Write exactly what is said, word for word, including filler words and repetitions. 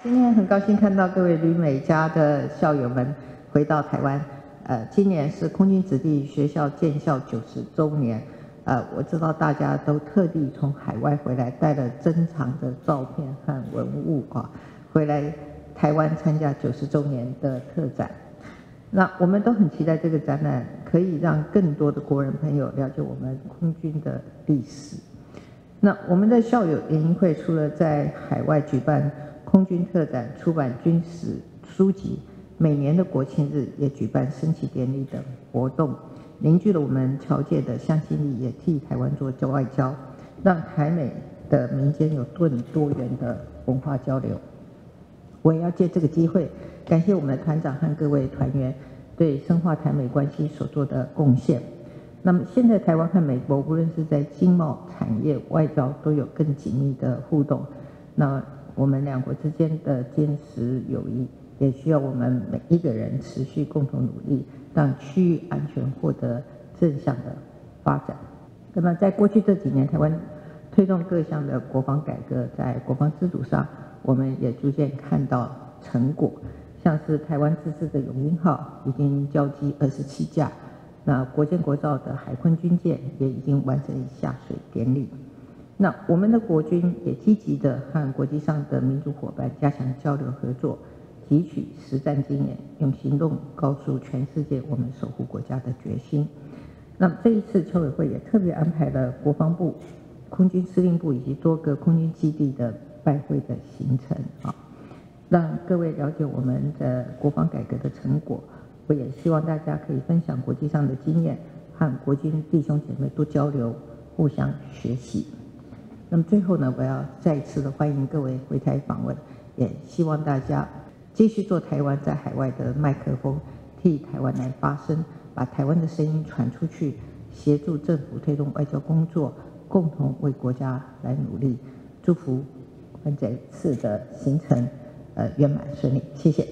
今天很高兴看到各位旅美家的校友们回到台湾。呃，今年是空军子弟学校建校九十周年。呃，我知道大家都特地从海外回来，带了珍藏的照片和文物啊，回来台湾参加九十周年的特展。那我们都很期待这个展览可以让更多的国人朋友了解我们空军的历史。那我们的校友联谊会除了在海外举办 空军特展、出版军史书籍，每年的国庆日也举办升旗典礼等活动。凝聚了我们侨界的向心力，也替台湾做外交，让台美的民间有更多元的文化交流。我也要借这个机会，感谢我们的团长和各位团员对深化台美关系所做的贡献。那么，现在台湾和美国无论是在经贸、产业、外交都有更紧密的互动。那 我们两国之间的坚实友谊，也需要我们每一个人持续共同努力，让区域安全获得正向的发展。那么，在过去这几年，台湾推动各项的国防改革，在国防自主上，我们也逐渐看到成果，像是台湾自制的“永鹰号”已经交机二十七架，那国建国造的海鲲军舰也已经完成下水典礼。 那我们的国军也积极地和国际上的民主伙伴加强交流合作，汲取实战经验，用行动告诉全世界我们守护国家的决心。那这一次侨委会也特别安排了国防部、空军司令部以及多个空军基地的拜会的行程啊，让各位了解我们的国防改革的成果。我也希望大家可以分享国际上的经验，和国军弟兄姐妹多交流，互相学习。 那么最后呢，我要再一次的欢迎各位回台访问，也希望大家继续做台湾在海外的麦克风，替台湾来发声，把台湾的声音传出去，协助政府推动外交工作，共同为国家来努力。祝福我们这次的行程呃圆满顺利，谢谢。